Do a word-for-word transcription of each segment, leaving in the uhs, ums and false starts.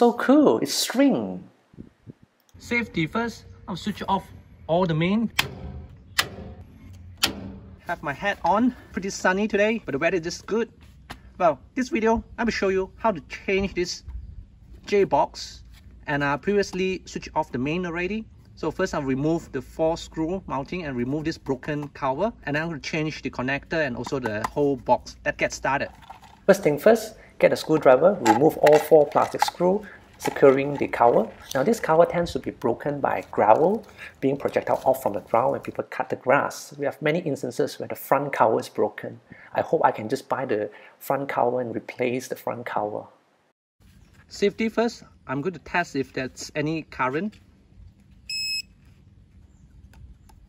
So cool, it's string. Safety first, I'll switch off all the main. Have my hat on, pretty sunny today, but the weather is just good. Well, this video, I will show you how to change this J-Box, and I previously switched off the main already. So first I'll remove the four screw mounting and remove this broken cover, and I'm going to change the connector and also the whole box. Let's get started. First thing first, get a screwdriver, remove all four plastic screws securing the cover. Now this cover tends to be broken by gravel being projected off from the ground when people cut the grass. We have many instances where the front cover is broken. I hope I can just buy the front cover and replace the front cover. Safety first, I'm going to test if there's any current.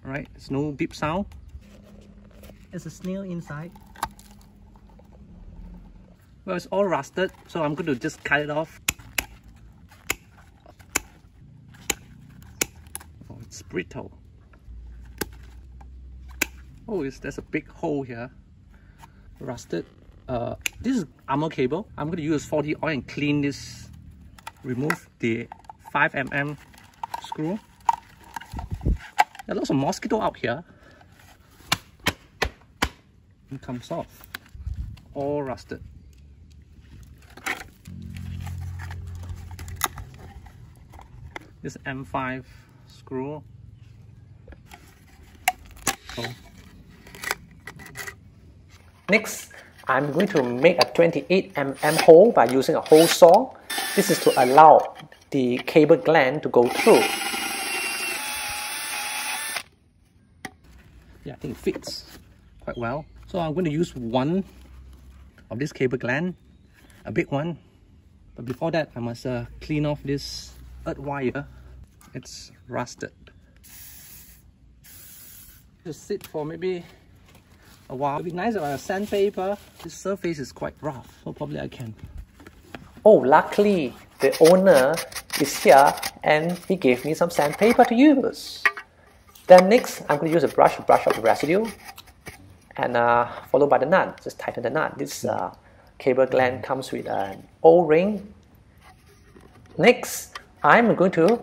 Alright, there's no beep sound. There's a snail inside. Well, it's all rusted, so I'm going to just cut it off. Oh, it's brittle. Oh, it's, there's a big hole here. Rusted. Uh, this is armor cable. I'm going to use four D oil and clean this. Remove the five millimeter screw. There are lots of mosquitoes out here. It comes off. All rusted. This M five screw. Oh. Next, I'm going to make a twenty-eight millimeter hole by using a hole saw. This is to allow the cable gland to go through. Yeah, I think it fits quite well. So I'm going to use one of this cable gland, a big one. But before that, I must uh, clean off this earth wire. It's rusted. Just sit for maybe a while. It'd be nice if I have sandpaper. This surface is quite rough, so probably I can. Oh, luckily the owner is here and he gave me some sandpaper to use. Then next, I'm going to use a brush to brush out the residue, and uh, followed by the nut. Just tighten the nut. This uh, cable gland comes with an O-ring. Next, I'm going to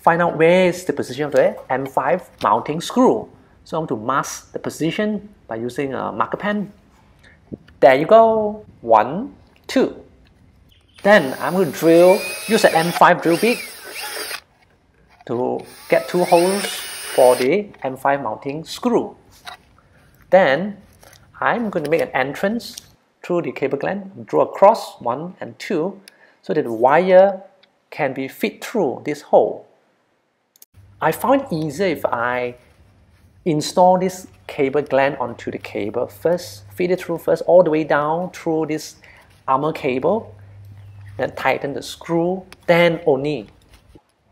find out where is the position of the M five mounting screw. So I'm going to mask the position by using a marker pen. There you go. One, two. Then I'm going to drill, use an M five drill bit to get two holes for the M five mounting screw. Then I'm going to make an entrance through the cable gland, draw across one and two so that the wire can be fit through this hole. I found it easier if I install this cable gland onto the cable first, feed it through first all the way down through this armor cable, then tighten the screw, then only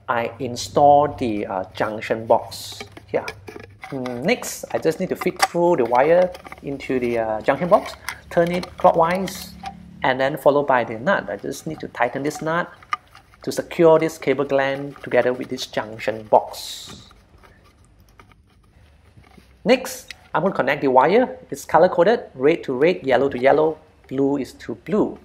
I install the uh, junction box here. Next, I just need to fit through the wire into the uh, junction box, turn it clockwise, and then followed by the nut. I just need to tighten this nut to secure this cable gland together with this junction box. Next, I'm going to connect the wire. It's color-coded, red to red, yellow to yellow, blue is to blue.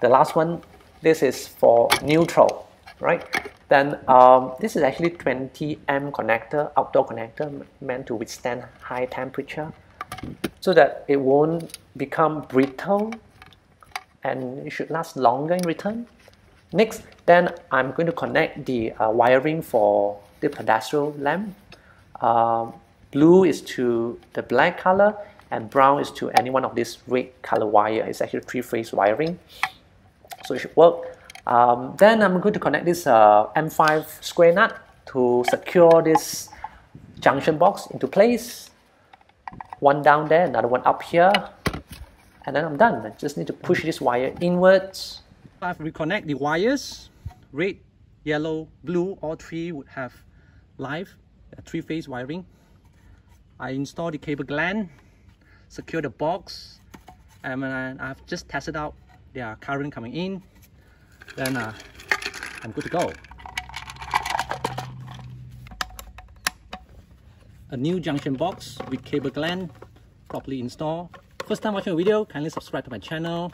The last one, this is for neutral, right? Then um, this is actually twenty amp connector, outdoor connector, meant to withstand high temperature so that it won't become brittle and it should last longer in return. Next, then I'm going to connect the uh, wiring for the pedestrian lamp. Uh, blue is to the black color and brown is to any one of these red color wire. It's actually three-phase wiring, so it should work. Um, then I'm going to connect this uh, M five square nut to secure this junction box into place. One down there, another one up here, and then I'm done. I just need to push this wire inwards. I've reconnect the wires. Red, yellow, blue, all three would have live, three-phase wiring. I install the cable gland, secure the box, and I've just tested out their current coming in. Then uh, I'm good to go. A new junction box with cable gland properly installed. First time watching a video, kindly subscribe to my channel.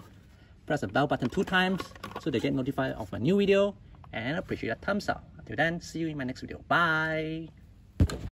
Press the bell button two times so so they get notified of my new video, and appreciate a thumbs up. Until then, see you in my next video. Bye!